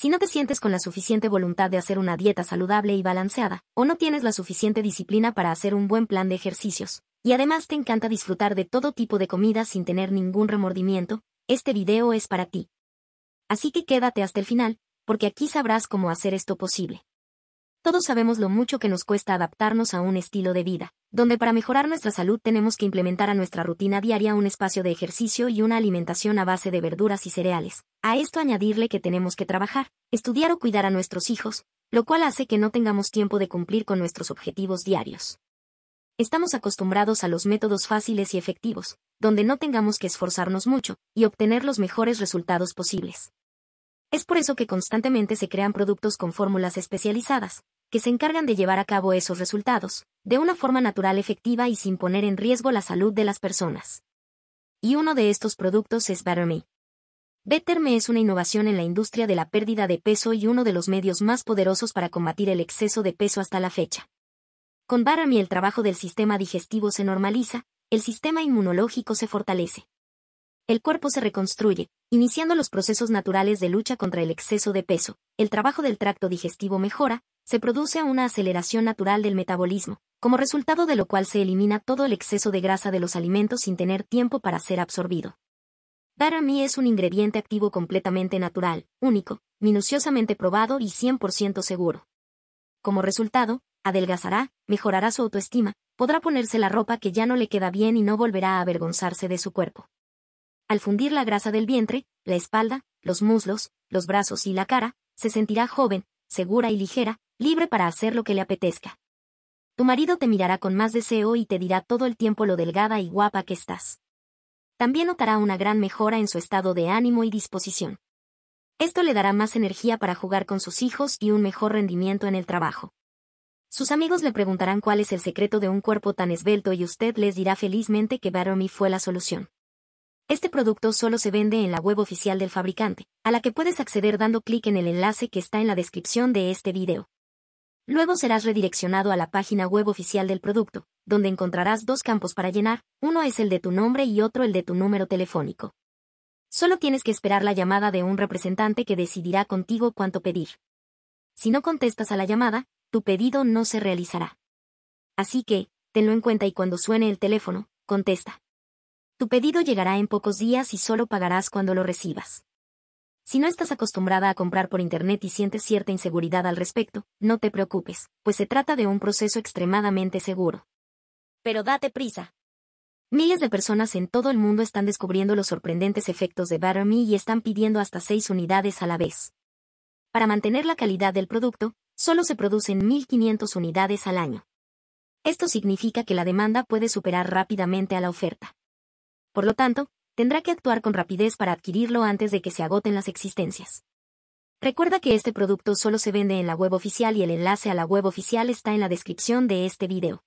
Si no te sientes con la suficiente voluntad de hacer una dieta saludable y balanceada, o no tienes la suficiente disciplina para hacer un buen plan de ejercicios, y además te encanta disfrutar de todo tipo de comida sin tener ningún remordimiento, este video es para ti. Así que quédate hasta el final, porque aquí sabrás cómo hacer esto posible. Todos sabemos lo mucho que nos cuesta adaptarnos a un estilo de vida, donde para mejorar nuestra salud tenemos que implementar a nuestra rutina diaria un espacio de ejercicio y una alimentación a base de verduras y cereales. A esto añadirle que tenemos que trabajar, estudiar o cuidar a nuestros hijos, lo cual hace que no tengamos tiempo de cumplir con nuestros objetivos diarios. Estamos acostumbrados a los métodos fáciles y efectivos, donde no tengamos que esforzarnos mucho, y obtener los mejores resultados posibles. Es por eso que constantemente se crean productos con fórmulas especializadas, que se encargan de llevar a cabo esos resultados, de una forma natural, efectiva y sin poner en riesgo la salud de las personas. Y uno de estos productos es BetterMe. BetterMe es una innovación en la industria de la pérdida de peso y uno de los medios más poderosos para combatir el exceso de peso hasta la fecha. Con BetterMe el trabajo del sistema digestivo se normaliza, el sistema inmunológico se fortalece. El cuerpo se reconstruye, iniciando los procesos naturales de lucha contra el exceso de peso, el trabajo del tracto digestivo mejora, se produce una aceleración natural del metabolismo, como resultado de lo cual se elimina todo el exceso de grasa de los alimentos sin tener tiempo para ser absorbido. BetterMe es un ingrediente activo completamente natural, único, minuciosamente probado y 100% seguro. Como resultado, adelgazará, mejorará su autoestima, podrá ponerse la ropa que ya no le queda bien y no volverá a avergonzarse de su cuerpo. Al fundir la grasa del vientre, la espalda, los muslos, los brazos y la cara, se sentirá joven, segura y ligera, libre para hacer lo que le apetezca. Tu marido te mirará con más deseo y te dirá todo el tiempo lo delgada y guapa que estás. También notará una gran mejora en su estado de ánimo y disposición. Esto le dará más energía para jugar con sus hijos y un mejor rendimiento en el trabajo. Sus amigos le preguntarán cuál es el secreto de un cuerpo tan esbelto y usted les dirá felizmente que BetterMe fue la solución. Este producto solo se vende en la web oficial del fabricante, a la que puedes acceder dando clic en el enlace que está en la descripción de este video. Luego serás redireccionado a la página web oficial del producto, donde encontrarás dos campos para llenar, uno es el de tu nombre y otro el de tu número telefónico. Solo tienes que esperar la llamada de un representante que decidirá contigo cuánto pedir. Si no contestas a la llamada, tu pedido no se realizará. Así que, tenlo en cuenta y cuando suene el teléfono, contesta. Tu pedido llegará en pocos días y solo pagarás cuando lo recibas. Si no estás acostumbrada a comprar por internet y sientes cierta inseguridad al respecto, no te preocupes, pues se trata de un proceso extremadamente seguro. Pero date prisa. Miles de personas en todo el mundo están descubriendo los sorprendentes efectos de BetterMe y están pidiendo hasta 6 unidades a la vez. Para mantener la calidad del producto, solo se producen 1.500 unidades al año. Esto significa que la demanda puede superar rápidamente a la oferta. Por lo tanto, tendrá que actuar con rapidez para adquirirlo antes de que se agoten las existencias. Recuerda que este producto solo se vende en la web oficial y el enlace a la web oficial está en la descripción de este video.